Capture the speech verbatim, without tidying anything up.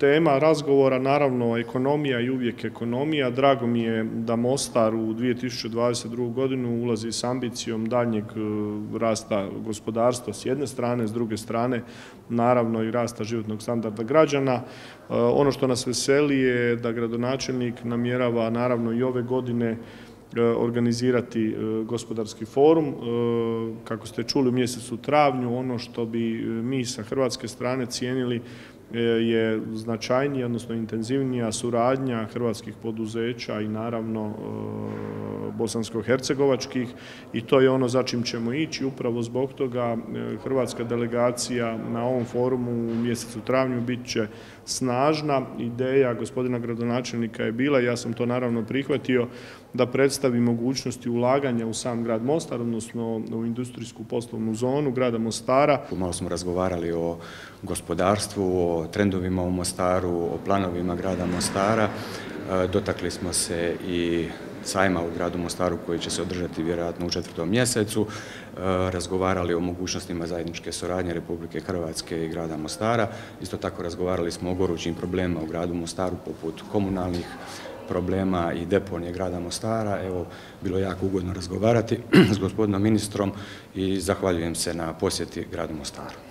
tema razgovora, naravno, ekonomija i uvijek ekonomija. Drago mi je da Mostar u dvije tisuće dvadeset drugu. godinu ulazi s ambicijom daljnjeg rasta gospodarstva s jedne strane, s druge strane, naravno i rasta životnog standarda građana. Ono što nas veseli je da gradonačelnik namjerava, naravno, i ove godine organizirati gospodarski forum. Kako ste čuli, u mjesecu travnju, ono što bi mi sa hrvatske strane cijenili je značajnija, odnosno intenzivnija suradnja hrvatskih poduzeća i naravno bosansko-hercegovačkih, i to je ono za čim ćemo ići. Upravo zbog toga hrvatska delegacija na ovom forumu u mjesecu travnju bit će snažna. Ideja gospodina gradonačelnika je bila, ja sam to naravno prihvatio, da predstavi mogućnosti ulaganja u sam grad Mostar, odnosno u industrijsku poslovnu zonu grada Mostara. Malo smo razgovarali o gospodarstvu, o trendovima u Mostaru, o planovima grada Mostara. Dotakli smo se i sajma u gradu Mostaru koji će se održati vjerojatno u četvrtom mjesecu, razgovarali o mogućnostima zajedničke suradnje Republike Hrvatske i grada Mostara. Isto tako razgovarali smo o gorućim problemima u gradu Mostaru poput komunalnih problema i deponije grada Mostara. Evo, bilo je jako ugodno razgovarati s gospodinom ministrom i zahvaljujem se na posjeti gradu Mostaru.